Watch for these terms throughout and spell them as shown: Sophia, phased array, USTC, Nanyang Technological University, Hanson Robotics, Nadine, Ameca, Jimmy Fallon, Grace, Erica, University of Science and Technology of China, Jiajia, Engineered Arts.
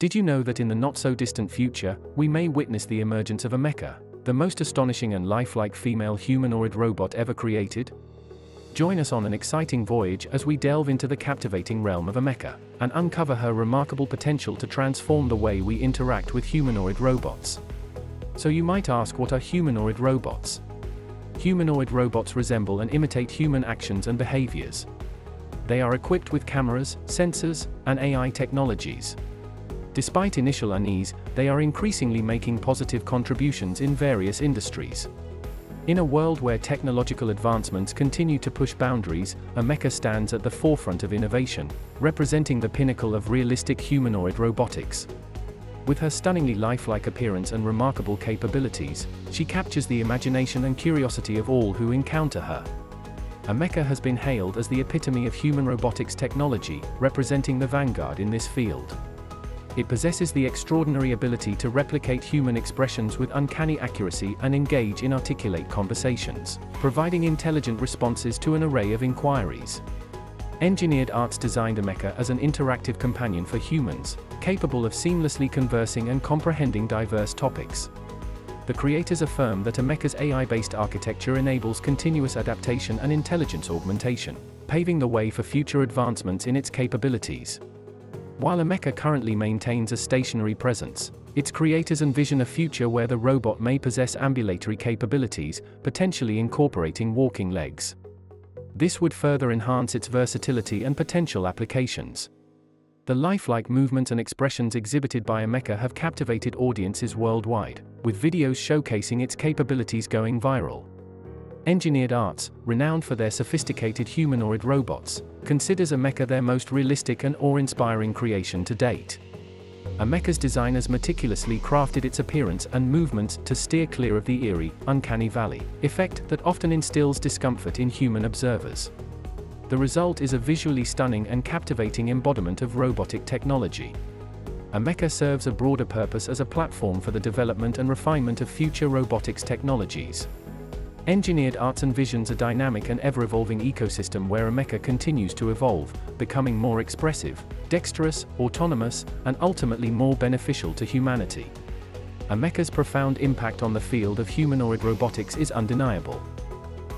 Did you know that in the not-so-distant future, we may witness the emergence of Ameca, the most astonishing and lifelike female humanoid robot ever created? Join us on an exciting voyage as we delve into the captivating realm of Ameca, and uncover her remarkable potential to transform the way we interact with humanoid robots. So you might ask, what are humanoid robots? Humanoid robots resemble and imitate human actions and behaviors. They are equipped with cameras, sensors, and AI technologies. Despite initial unease, they are increasingly making positive contributions in various industries. In a world where technological advancements continue to push boundaries, Ameca stands at the forefront of innovation, representing the pinnacle of realistic humanoid robotics. With her stunningly lifelike appearance and remarkable capabilities, she captures the imagination and curiosity of all who encounter her. Ameca has been hailed as the epitome of human robotics technology, representing the vanguard in this field. It possesses the extraordinary ability to replicate human expressions with uncanny accuracy and engage in articulate conversations, providing intelligent responses to an array of inquiries. Engineered Arts designed Ameca as an interactive companion for humans, capable of seamlessly conversing and comprehending diverse topics. The creators affirm that Ameca's AI-based architecture enables continuous adaptation and intelligence augmentation, paving the way for future advancements in its capabilities. While Ameca currently maintains a stationary presence, its creators envision a future where the robot may possess ambulatory capabilities, potentially incorporating walking legs. This would further enhance its versatility and potential applications. The lifelike movements and expressions exhibited by Ameca have captivated audiences worldwide, with videos showcasing its capabilities going viral. Engineered Arts, renowned for their sophisticated humanoid robots, considers Ameca their most realistic and awe-inspiring creation to date. Ameca's designers meticulously crafted its appearance and movements to steer clear of the eerie, uncanny valley effect that often instills discomfort in human observers. The result is a visually stunning and captivating embodiment of robotic technology. Ameca serves a broader purpose as a platform for the development and refinement of future robotics technologies. Engineered Arts envisions a dynamic and ever-evolving ecosystem where Ameca continues to evolve, becoming more expressive, dexterous, autonomous, and ultimately more beneficial to humanity. Ameca's profound impact on the field of humanoid robotics is undeniable.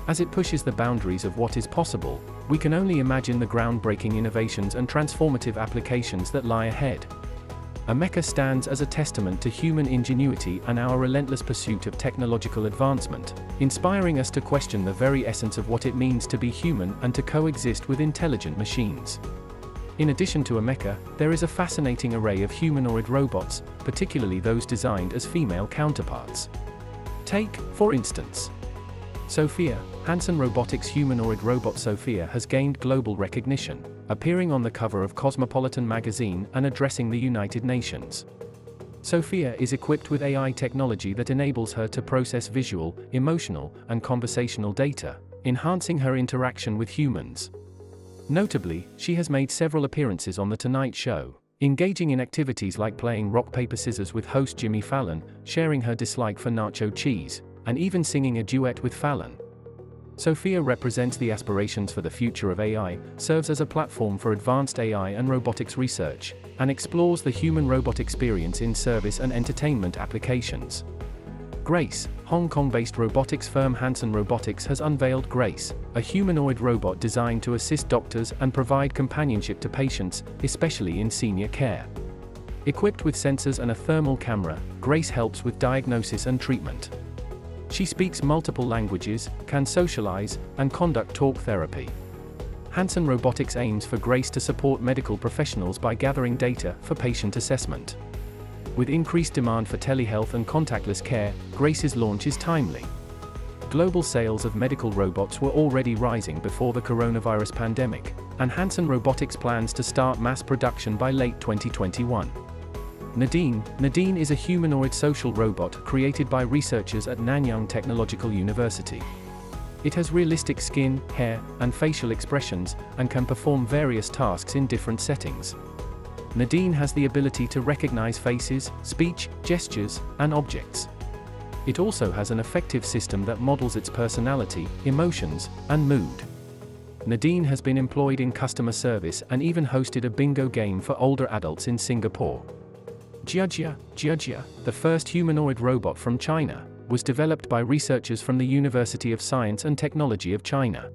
As it pushes the boundaries of what is possible, we can only imagine the groundbreaking innovations and transformative applications that lie ahead. Ameca stands as a testament to human ingenuity and our relentless pursuit of technological advancement, inspiring us to question the very essence of what it means to be human and to coexist with intelligent machines. In addition to Ameca, there is a fascinating array of humanoid robots, particularly those designed as female counterparts. Take, for instance, Sophia. Hanson Robotics' humanoid robot Sophia has gained global recognition, appearing on the cover of Cosmopolitan magazine and addressing the United Nations. Sophia is equipped with AI technology that enables her to process visual, emotional, and conversational data, enhancing her interaction with humans. Notably, she has made several appearances on The Tonight Show, engaging in activities like playing rock paper scissors with host Jimmy Fallon, sharing her dislike for nacho cheese, and even singing a duet with Fallon. Sophia represents the aspirations for the future of AI, serves as a platform for advanced AI and robotics research, and explores the human-robot experience in service and entertainment applications. Grace. Hong Kong-based robotics firm Hanson Robotics has unveiled Grace, a humanoid robot designed to assist doctors and provide companionship to patients, especially in senior care. Equipped with sensors and a thermal camera, Grace helps with diagnosis and treatment. She speaks multiple languages, can socialize, and conduct talk therapy. Hanson Robotics aims for Grace to support medical professionals by gathering data for patient assessment. With increased demand for telehealth and contactless care, Grace's launch is timely. Global sales of medical robots were already rising before the coronavirus pandemic, and Hanson Robotics plans to start mass production by late 2021. Nadine is a humanoid social robot created by researchers at Nanyang Technological University. It has realistic skin, hair, and facial expressions, and can perform various tasks in different settings. Nadine has the ability to recognize faces, speech, gestures, and objects. It also has an affective system that models its personality, emotions, and mood. Nadine has been employed in customer service and even hosted a bingo game for older adults in Singapore. Jiajia, the first humanoid robot from China, was developed by researchers from the University of Science and Technology of China.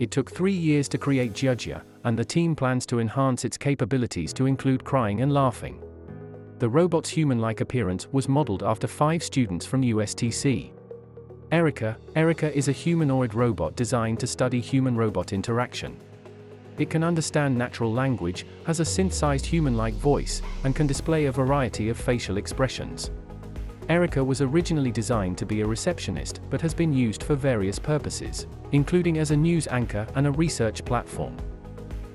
It took 3 years to create Jiajia, and the team plans to enhance its capabilities to include crying and laughing. The robot's human-like appearance was modeled after 5 students from USTC. Erica is a humanoid robot designed to study human-robot interaction. It can understand natural language, has a synthesized human-like voice, and can display a variety of facial expressions. Erica was originally designed to be a receptionist, but has been used for various purposes, including as a news anchor and a research platform.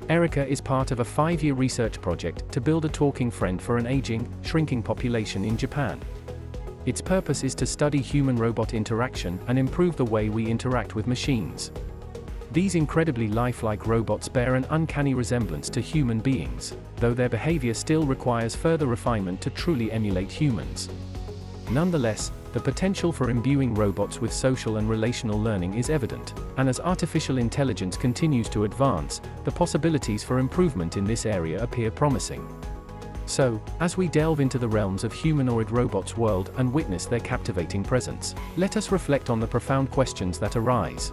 Erica is part of a 5-year research project to build a talking friend for an aging, shrinking population in Japan. Its purpose is to study human-robot interaction and improve the way we interact with machines. These incredibly lifelike robots bear an uncanny resemblance to human beings, though their behavior still requires further refinement to truly emulate humans. Nonetheless, the potential for imbuing robots with social and relational learning is evident, and as artificial intelligence continues to advance, the possibilities for improvement in this area appear promising. So, as we delve into the realms of humanoid robots' world and witness their captivating presence, let us reflect on the profound questions that arise.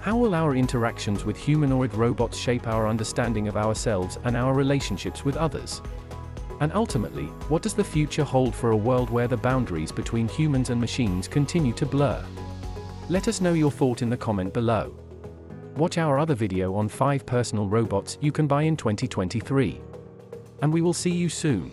How will our interactions with humanoid robots shape our understanding of ourselves and our relationships with others? And ultimately, what does the future hold for a world where the boundaries between humans and machines continue to blur? Let us know your thought in the comment below. Watch our other video on 5 personal robots you can buy in 2023. And we will see you soon.